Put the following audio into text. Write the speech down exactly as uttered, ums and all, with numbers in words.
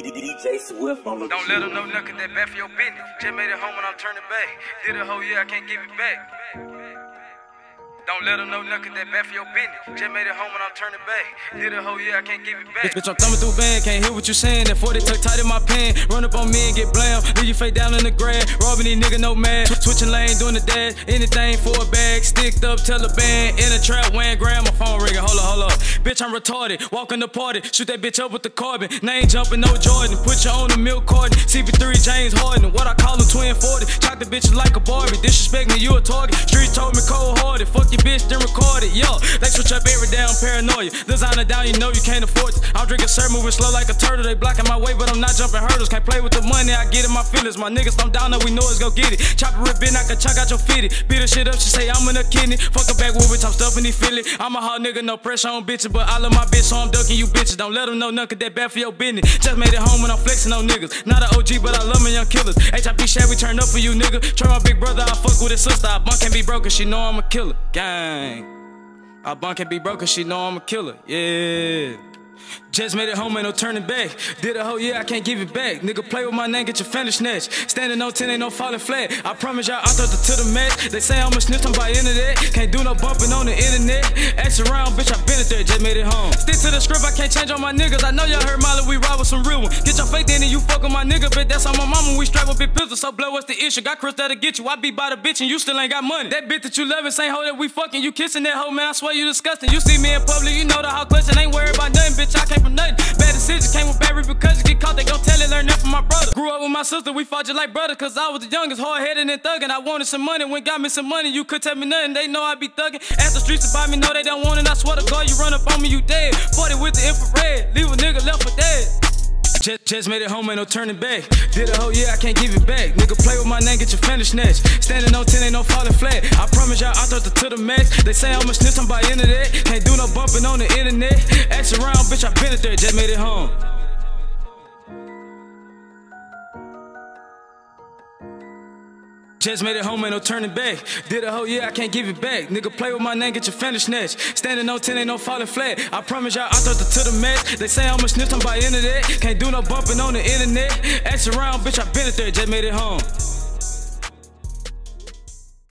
D J Swift on the Don't let them know nothing, that bad for your business. Just made it home and I'm turning back. Did a whole year, I can't give it back. Don't let them know nothing, that bad for your business. Just made it home and I'm turning back. Did a whole year, I can't give it back. Bitch, I'm thumbing through band, can't hear what you saying. That forty tuck tight in my pen. Run up on me and get blamed. Leave your face down in the ground. Robbing these niggas, no mad. Switching lane, doing the dash. Anything for a bag. Sticked up, tell a band. In a trap, weighing grand. My phone ringing. Hold up, hold up. Bitch, I'm retarded, walk in the party, shoot that bitch up with the carbon. Name jumping, no Jordan, put you on the milk carton. C P three, James Harden, what I call him twin forty. Chock the bitches like a Barbie, disrespect me, you a target. Streets told me cold-hearted, fuck your bitch, then record it, yo. They switch up every damn paranoia, designer down, you know you can't afford it. I'm drinking syrup, moving slow like a turtle, they blocking my way, but I'm not jumping hurdles. Can't play with the money, I get in my feelings. My niggas, I'm down, now we know it's go get it. Chop a ribbon, I can chuck out your fitty. Beat her shit up, she say I'm in a kidney. Fuck her back with bitch, I'm stuffing, he feel it. I'm a hard nigga, no pressure on bitches. But I love my bitch, so I'm ducking you bitches. Don't let them know nothing, that bad for your business. Just made it home when I'm flexing on niggas. Not an O G, but I love my young killers. H I P shad, we turn up for you, nigga. Try my big brother, I fuck with his sister. I bunk can't be broken, she know I'm a killer. Gang. I bunk can't be broken, she know I'm a killer. Yeah. Just made it home, ain't no turning back. Did a whole year, I can't give it back. Nigga, play with my name, get your family snatched. Standing on ten, ain't no falling flat. I promise y'all, I thought to the match. They say I'm a snitch, I'm by internet. Can't do no bumping on the internet. Ask around, bitch, I been at there, just made it home. Stick to the script, I can't change on my niggas. I know y'all heard Molly, we ride with some real ones. Get your fake in and you fuck with my nigga, bitch. That's how my mama, we strap with big pistols. So blow, what's the issue? Got Chris that'll get you. I be by the bitch and you still ain't got money. That bitch that you loving, same hoe that we fucking. You kissing that hoe, man, I swear you disgusting. You see me in public, you know the whole question. Ain't worried about nothing, bitch, I can't from nothing. Bad decisions came with bad repercussions. Get caught, they gon' tell it. Learn that from my brother. Grew up with my sister, we fought just like brother. Cause I was the youngest, hard-headed and thuggin'. I wanted some money, went got me some money. You could tell me nothing, they know I be thuggin'. Ask the streets about me, no, they don't want it. I swear to God, you run up on me, you dead. forty with the infrared, leave a nigga left for dead. Just, just made it home, ain't no turning back. Did a whole year, I can't give it back. Nigga, play with my name, get your finish snatched. Standing on ten, ain't no falling flat. I promise y'all, I thought to the max. They say I'm a snitch, I'm by internet. Can't do no bumping on the internet. Ask around, bitch, I been at there, just made it home. Just made it home, ain't no turning back. Did a whole year, I can't give it back. Nigga, play with my name, get your family snatched. Standing on ten, ain't no falling flat. I promise y'all, I thought to the match. They say I'm a snitch, I'm by internet. Can't do no bumping on the internet. Ask around, bitch, I been at there, just made it home.